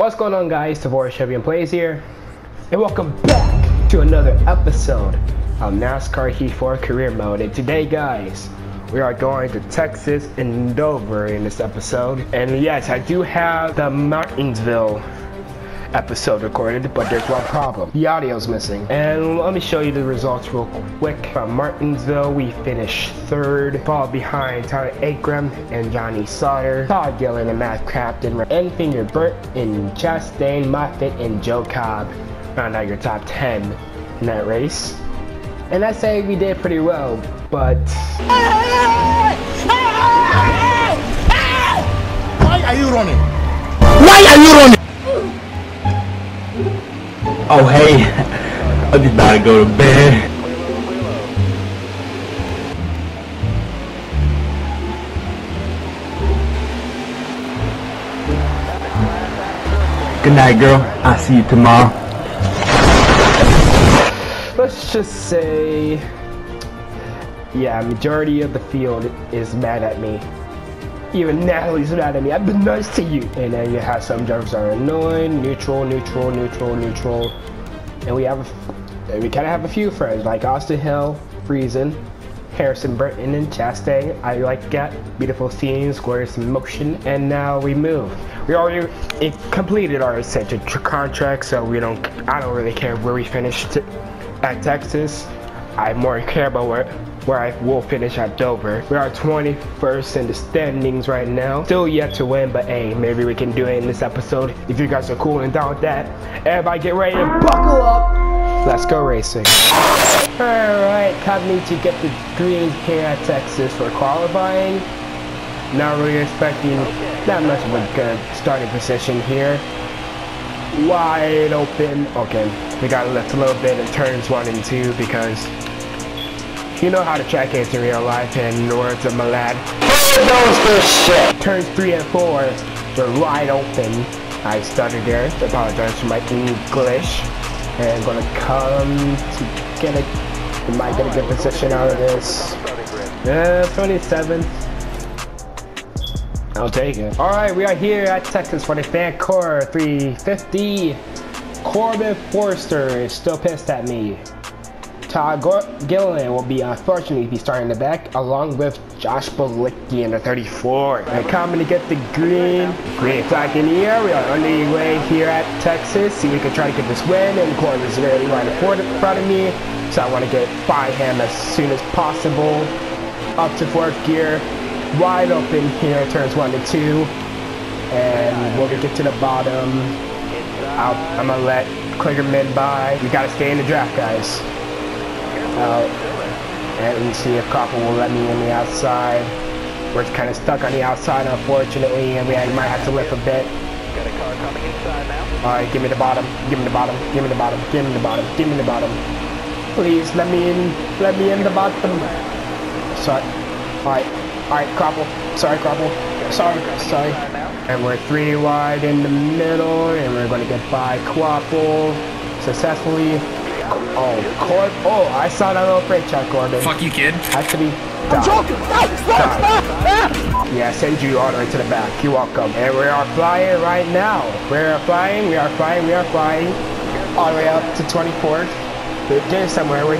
What's going on, guys? Tavor Chevy and Plays here, and welcome back to another episode of NASCAR Heat 4 Career Mode. And today, guys, we are going to Texas and Dover in this episode. And yes, I do have the Martinsville episode recorded, but there's one problem. The audio's missing. And let me show you the results real quick. From Martinsville, we finished third, followed behind Tyler Ankrum and Johnny Sauter, Todd Gilliland and Matt Crafton, Enfinger, Burton, Chastain, Moffitt, and Joe Cobb. Round out your top 10 in that race. And I say we did pretty well, but... Why are you running? Why are you running? Oh hey, I'm just about to go to bed. Good night, girl. I'll see you tomorrow. Let's just say, yeah, majority of the field is mad at me. Even Natalie's mad at me. I've been nice to you. And then you have some drivers that are annoying. Neutral. And we kind of have a few friends like Austin Hill, Friesen, Harrison Burton, and Chastain. I like that. Beautiful scenes, glorious motion. And now we move. We already completed our extension contract, so I don't really care where we finished at Texas. I more care about where I will finish at Dover. We are 21st in the standings right now. Still yet to win, but hey, maybe we can do it in this episode if you guys are cool and down with that. Everybody get ready to buckle up. Let's go racing. Alright, Company to get the green here at Texas for qualifying. Not really expecting that much of a good starting position here. Wide open. Okay, we got left a little bit in turns 1 and 2 because you know how the track is in real life, and in the words of my lad, who knows this shit? Turns 3 and 4 were wide open. I stuttered there, apologize for my English. And I'm gonna come to get a, am I gonna get a position out of this? 27th. I'll take it. Alright, we are here at Texas for the FanCore 350. Korbin Forrester is still pissed at me. Todd Gilliland will be unfortunately be starting the back along with Josh Bilicki in the 34. And coming to get the green flag in the air. We are on the way here at Texas. See, we can try to get this win, and Corbin's really right in front of me, so I want to get by him as soon as possible. Up to 4th gear, wide open here, turns 1 to 2, and we'll get to the bottom. I'm gonna let Kligerman by. We gotta stay in the draft, guys. And see if Copper will let me in the outside. We're kind of stuck on the outside, unfortunately, and we might have to lift a bit. Got a car coming inside now. All right, give me the bottom. Give me the bottom. Please let me in. Let me in the bottom. Sorry. All right, Copper. Sorry, Copper. Sorry. And we're 3 wide in the middle, and we're going to get by Copper successfully. Oh, I saw that little brake check, Corbin. Fuck you, kid. Actually, stop. Yeah, send you all the way to the back. You're welcome. And we are flying right now. We are flying. All the way up to 24th. We're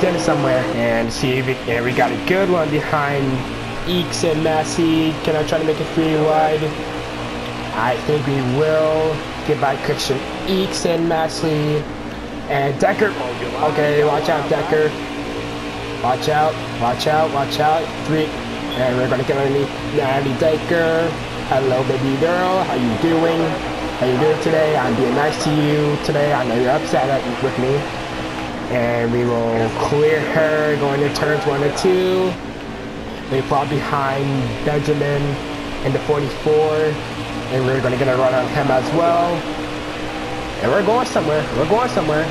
getting somewhere. And see, we got a good one behind Eeks and Massey. Can I try to make it 3 wide? I think we will. Goodbye, Christian. Eeks and Massey. And Decker, okay, watch out, Decker. Watch out. 3, and we're gonna get underneath Natty Decker. Hello, baby girl, how you doing? How you doing today? I'm being nice to you today. I know you're upset with me. And we will clear her, going to turns 1 and 2. They fall behind Benjamin in the 44, and we're gonna get a run on him as well. And we're going somewhere.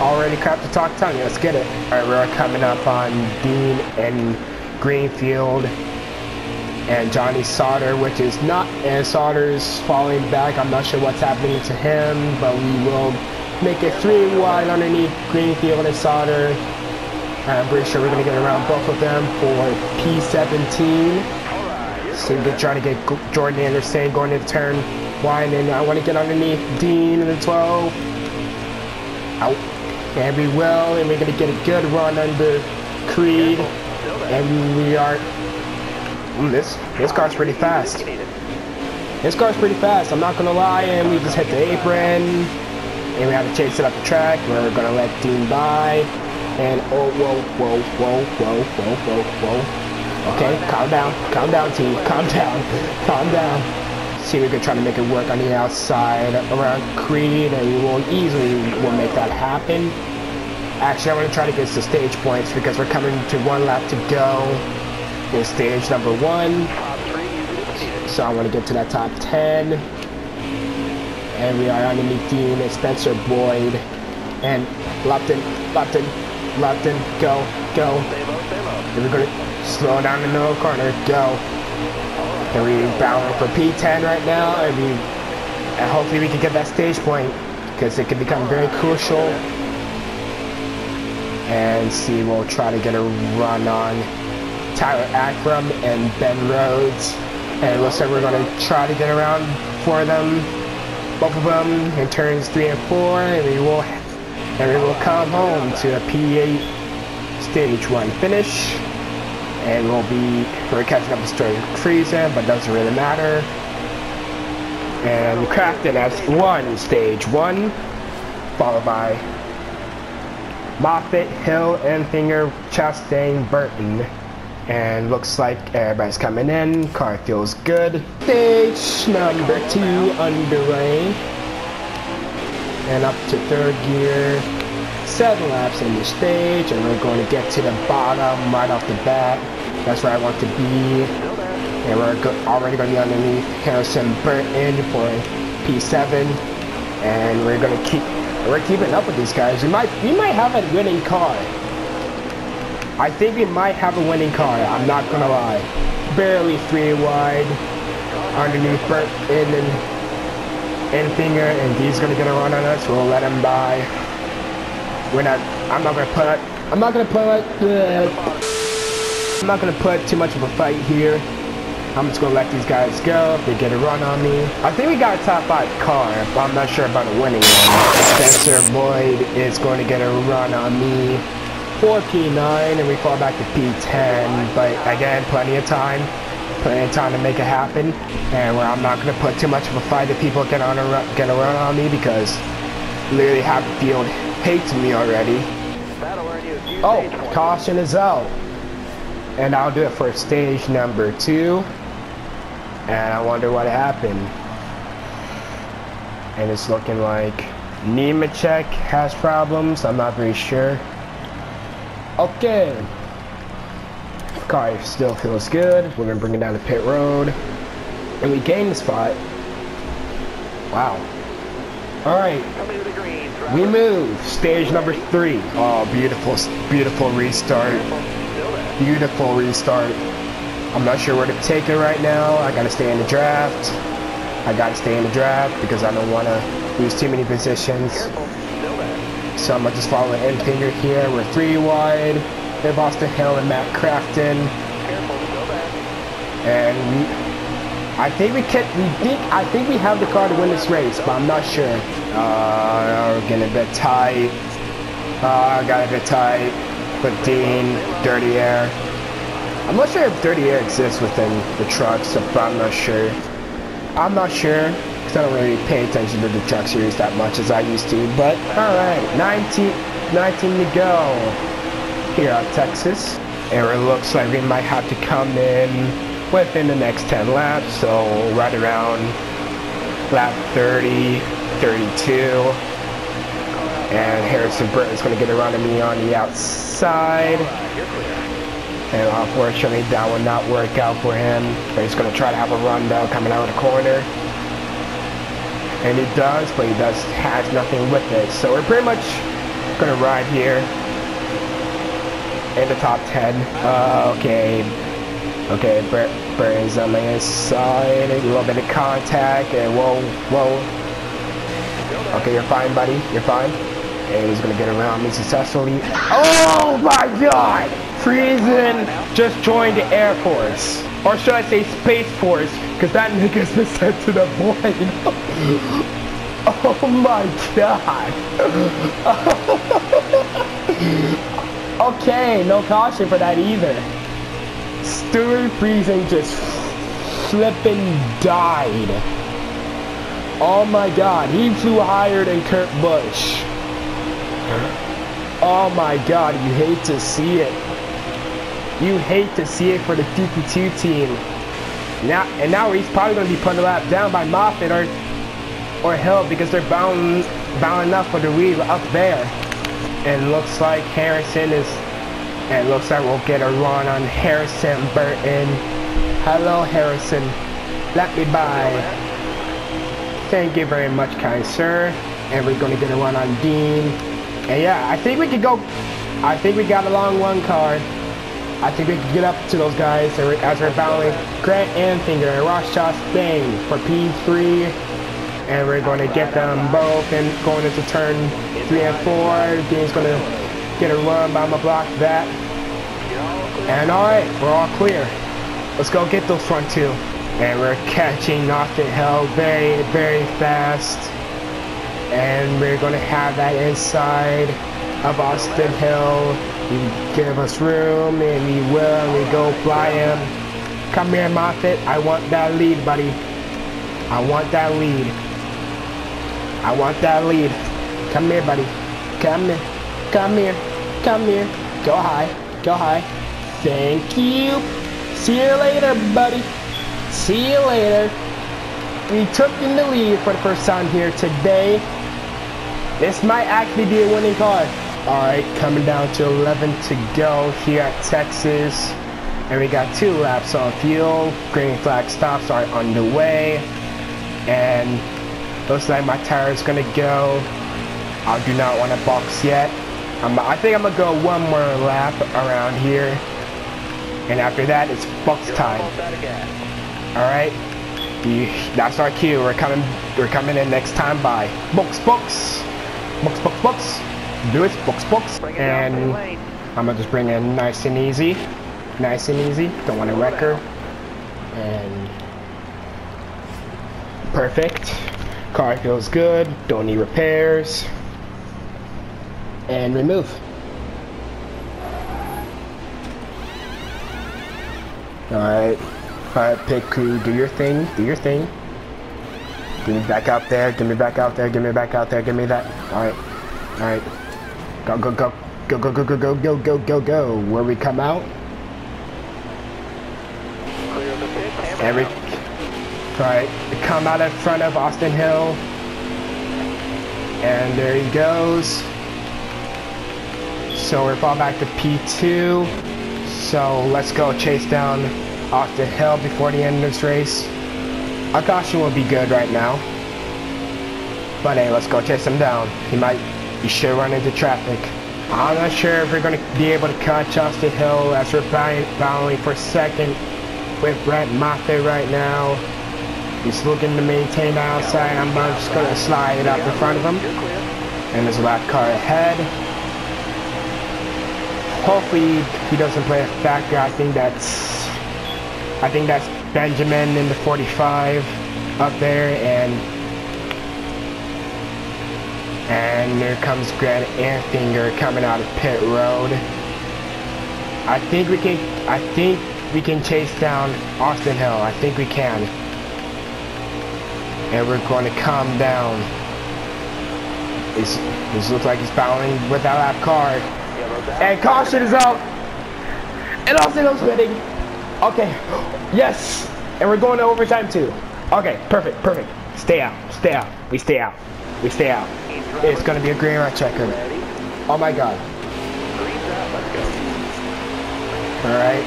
Already crap to talk tongue, let's get it. Alright, we're coming up on Dean and Greenfield and Johnny Sauter, which is not, and Sauter's falling back. I'm not sure what's happening to him, but we will make it 3 wide underneath Greenfield and Sauter. I'm pretty sure we're going to get around both of them for P17. So we're trying to get Jordan Anderson going into turn Winding. I want to get underneath Dean in the 12. Out. And we will. And we're going to get a good run under Creed. And we are... This car's pretty fast. This car's pretty fast, I'm not going to lie. And we just hit the apron. And we have to chase it up the track. We're going to let Dean by. And oh, whoa. Okay, calm down, team, calm down. See, we could try to make it work on the outside around Creed, and we will easily make that happen. Actually, I want to try to get to stage points because we're coming to one lap to go in stage number one. So I want to get to that top 10. And we are underneath Dean and Spencer Boyd. And Lupton, go. And we're gonna slow down the middle corner, go. And we're bound for P10 right now, and hopefully we can get that stage point, because it can become very crucial. And see, we'll try to get a run on Tyler Ankrum and Ben Rhodes. And it looks like we're gonna try to get around for them, both of them, in turns 3 and 4, and we will come home to a P8. Stage 1 finish, and we're catching up with Stewart Friesen, but doesn't really matter. And Crafton has won stage 1, followed by Moffitt, Hill, Enfinger, Chastain, Burton, and looks like everybody's coming in. Car feels good. Stage number 2 underway, and up to third gear. 7 laps in the stage, and we're going to get to the bottom right off the bat. That's where I want to be, and we're already going to be underneath Harrison Burton for P7, and we're going to keeping up with these guys. We might have a winning car. I think we might have a winning car. I'm not going to lie. Barely 3 wide underneath Burton and Finger, and D's going to get a run on us. We'll let him by. I'm not gonna put too much of a fight here. I'm just gonna let these guys go. If they get a run on me, I think we got a top 5 car, but I'm not sure about a winning one. Spencer Boyd is going to get a run on me for P9, and we fall back to P10. But again, plenty of time to make it happen. And I'm not gonna put too much of a fight if people get a run on me, because literally half the field hates me already. Oh, caution is out. And I'll do it for stage number 2. And I wonder what happened. And it's looking like Nemechek has problems. I'm not very sure. Okay. Car still feels good. We're going to bring it down to pit road. And we gain the spot. Wow. Alright, we move. Stage number 3. Oh, beautiful restart. Beautiful restart. I'm not sure where to take it right now. I gotta stay in the draft. Because I don't want to lose too many positions. So I'm gonna just follow the end finger here. We're 3 wide. We have Austin Hill and Matt Crafton. And I think we have the car to win this race, but I'm not sure. We're getting a bit tight. Got a bit tight with Dean, Dirty Air. I'm not sure if Dirty Air exists within the trucks, but I'm not sure. Because I don't really pay attention to the truck series that much as I used to. But all right, 19 to go here at Texas, and it looks like we might have to come in within the next 10 laps, so right around lap 30, 32, and Harrison Burton is going to get around to me on the outside, and unfortunately that will not work out for him. But he's going to try to have a run though, coming out of the corner, and he does, but he has nothing with it. So we're pretty much going to ride here in the top 10. Okay, Burton's on the inside, a little bit of contact, and whoa. Okay, you're fine, buddy, you're fine. And he's gonna get around me successfully. Oh my god! Friesen just joined the Air Force. Or should I say Space Force, because that nigga's been sent to the void. Oh my god. Okay, no caution for that either. Stewart Friesen just flipping died. Oh my god, he flew higher than Kurt Busch. Oh my god, you hate to see it. You hate to see it for the DP2 team. Now, and now he's probably going to be put a lap down by Moffitt or Hill because they're bound up for the lead up there. And looks like Harrison is, and looks like we'll get a run on Harrison Burton. Hello, Harrison. Let me by. Thank you very much, kind sir. And we're going to get a run on Dean. And yeah, I think we could go. I think we got a long one car. I think we can get up to those guys as we're battling Grant Enfinger and Chastain for P3. And we're going to get them both and going into turn 3 and 4. Dean's going to get a run, but I'm going to block that. And alright, we're all clear. Let's go get those front two. And we're catching Austin Hill very, very fast. And we're going to have that inside of Austin Hill. You give us room, and we will. We go fly him. Come here, Moffitt. I want that lead, buddy. I want that lead. I want that lead. Come here, buddy. Come here. Come here. Come here. Go high. Go high. Thank you. See you later, buddy. See you later. We took in the lead for the first time here today. This might actually be a winning car. Alright, coming down to 11 to go here at Texas. And we got 2 laps on fuel. Green flag stops are underway. And looks like my tire is going to go. I do not want to box yet. I think I'm going to go one more lap around here. And after that, it's box time. Alright, that's our cue. We're coming in next time by. Box, box. Box, box, box. Do it, box, box, and I'm gonna just bring in nice and easy, don't want to wreck her, and perfect, car feels good, don't need repairs, and remove. Alright, pit crew, do your thing, do your thing, give me back out there, give me back out there, give me back out there, give me that, alright. Go, go, go, go, go, go, go, go, go, go, go, go. Where we come out. Alright, come out in front of Austin Hill. And there he goes. So we're falling back to P2. So let's go chase down Austin Hill before the end of this race. Our caution will be good right now. But hey, let's go chase him down. You should run into traffic. I'm not sure if we're going to be able to catch Austin Hill as we're battling for second with Brett Moffitt right now. He's looking to maintain the outside. I'm just going to slide it up in front of him. And there's a lap car ahead. Hopefully he doesn't play a factor. I think that's Benjamin in the 45 up there, and there comes Grant Enfinger coming out of pit road. I think we can chase down Austin Hill. I think we can. And we're going to come down. It looks like he's battling with that lap car. And caution is out. And Austin Hill's winning. Okay. Yes. And we're going to overtime too. Okay. Perfect. Perfect. Stay out. Stay out. We stay out. We stay out. It's going to be a green right checker. Oh my god. Alright.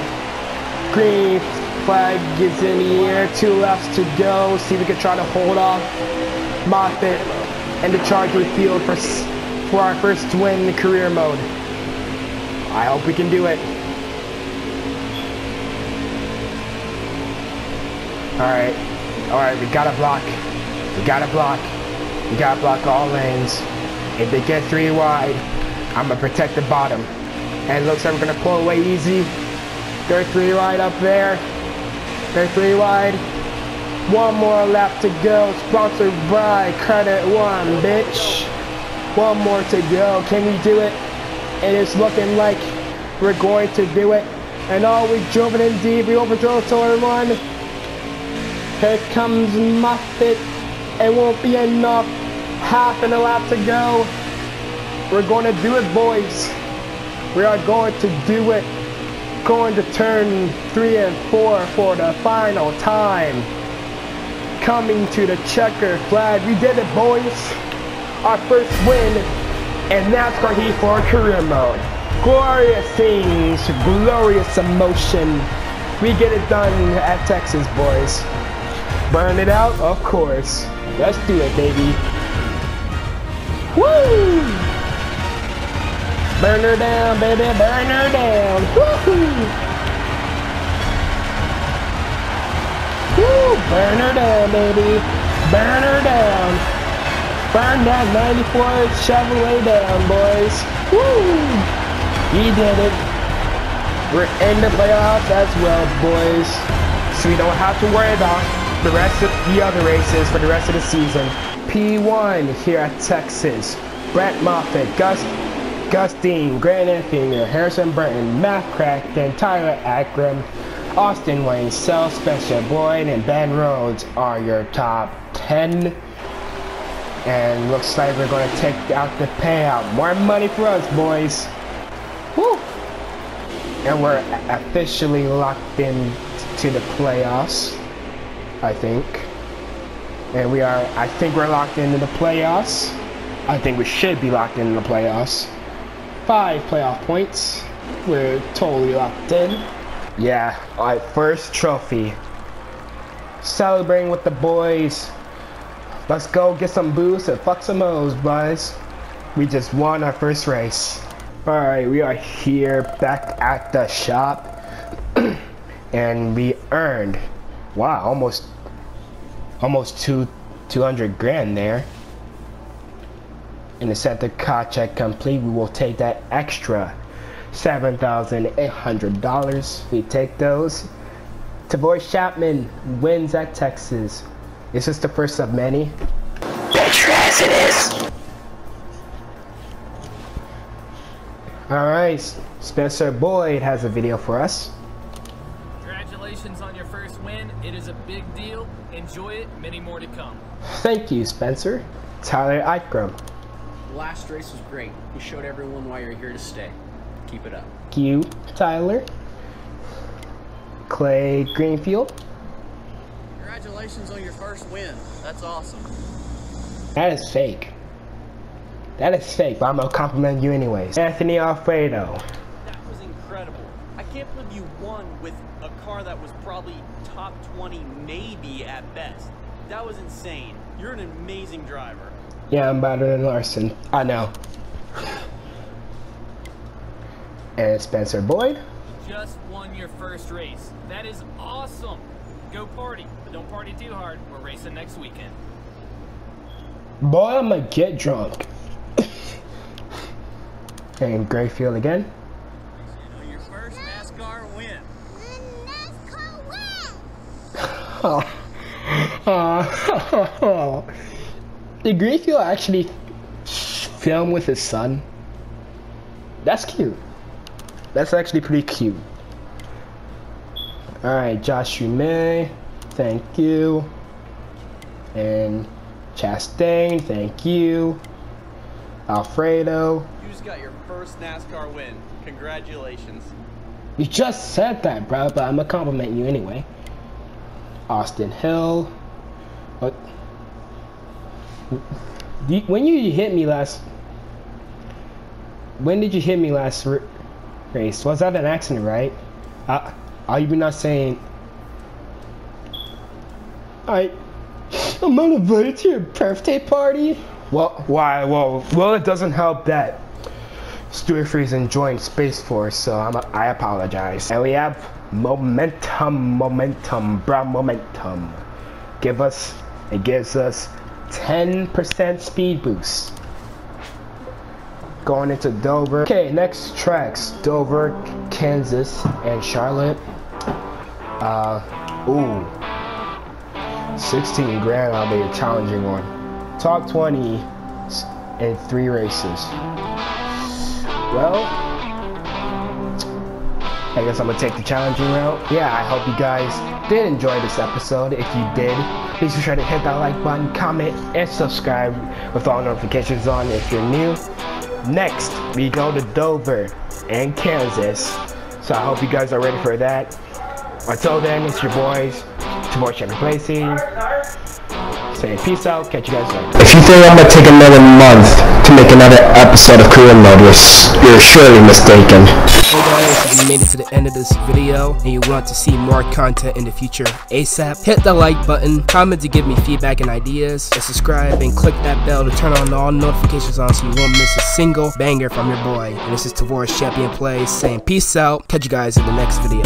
Green flag is in the air. 2 laps to go. See if we can try to hold off Moffitt and the Charger field for our first win in career mode. I hope we can do it. Alright. Alright, we got to block. We got to block. You gotta block all lanes. If they get 3 wide, I'm gonna protect the bottom. And it looks like we're gonna pull away easy. They're 3 wide up there. They're 3 wide. One more lap to go, sponsored by Credit One, bitch. One more to go. Can we do it? And it's looking like we're going to do it. And oh, we've driven in deep. We overdrove to everyone. Here comes Moffitt. It won't be enough. Half and a lap to go. We're going to do it, boys. We are going to do it. Going to turn 3 and 4 for the final time. Coming to the checker flag. We did it, boys. Our first win in NASCAR Heat 4 career mode. Glorious scenes, glorious emotion. We get it done at Texas, boys. Burn it out, of course. Let's do it, baby. Woo! Burn her down, baby, burn her down. Woo-hoo! Woo! Burn her down, baby. Burn her down. Burn that 94 Chevrolet down, boys. Woo! He did it. We're in the playoffs as well, boys. So we don't have to worry about the rest of the other races for the rest of the season. P1 here at Texas. Brent Moffitt, Gus Dean, Grant Enfinger, Harrison Burton, Matt Crafton, Tyler Ankrum, Austin Wayne, Sell, Spencer Boyd, and Ben Rhodes are your top 10. And looks like we're going to take out the payout. More money for us, boys. Woo! And we're officially locked in to the playoffs, I think. And we are, I think we're locked into the playoffs. I think we should be locked into the playoffs. 5 playoff points. We're totally locked in. Yeah, our first trophy. Celebrating with the boys. Let's go get some booze and fuck some hoes, boys. We just won our first race. Alright, we are here back at the shop. And we earned, wow, almost 200 grand there. In the center car check complete, we will take that extra $7,800. We take those. Tavor Chapman wins at Texas. Is this the first of many? Bet your ass it is. Alright, Spencer Boyd has a video for us. Congratulations on your first win. It is a big deal. Enjoy it. Many more to come. Thank you, Spencer. Tyler Ankrum. Last race was great. You showed everyone why you're here to stay. Keep it up. Thank you, Tyler. Clay Greenfield. Congratulations on your first win. That's awesome. That is fake. That is fake, but I'm going to compliment you anyways. Anthony Alfredo. That was incredible. I can't believe you won with a car that was probably top 20, maybe at best. That was insane. You're an amazing driver. Yeah, I'm better than Larson. I know. And Spencer Boyd. You just won your first race. That is awesome. Go party, but don't party too hard. We're racing next weekend. Boy, I'm gonna get drunk. And Grayfield again. You know, your first NASCAR win. The NASCAR win. Did Grayfield actually film with his son? That's cute. That's actually pretty cute. Alright, Josh May, thank you. And Chastain, thank you. Alfredo. You just got your first NASCAR win. Congratulations. You just said that, bro, but I'm gonna compliment you anyway. Austin Hill. When you hit me last... When did you hit me last... race. Was that an accident, right? Are you not saying? I'm not invited to your birthday party. Well, why? Well, it doesn't help that Stewart Friesen joined Space Force, so I apologize. And we have momentum, bro, momentum. It gives us 10% speed boost. Going into Dover. Okay, next tracks, Dover, Kansas, and Charlotte. $16,000 on me, a challenging one. Top 20 in 3 races. Well, I guess I'm gonna take the challenging route. Yeah, I hope you guys did enjoy this episode. If you did, please be sure to hit that like button, comment, and subscribe with all notifications on if you're new. Next, we go to Dover and Kansas. So I hope you guys are ready for that. Until then, it's your boys, Chevy Placy, saying peace out, catch you guys later. If you think I'm gonna take another month to make another episode of Career Mode, you're surely mistaken. Hey guys, if you made it to the end of this video and you want to see more content in the future ASAP, hit the like button, comment to give me feedback and ideas, and subscribe and click that bell to turn on all notifications on so you won't miss a single banger from your boy. And this is Tavor Chevy Plays saying peace out, catch you guys in the next video.